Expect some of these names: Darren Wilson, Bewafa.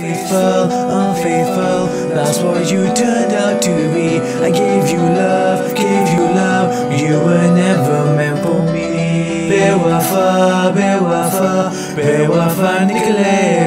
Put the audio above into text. Faithful, unfaithful, that's what you turned out to be. I gave you love, you were never meant for me. Bewafa, Bewafa, Bewafa, Nicolay.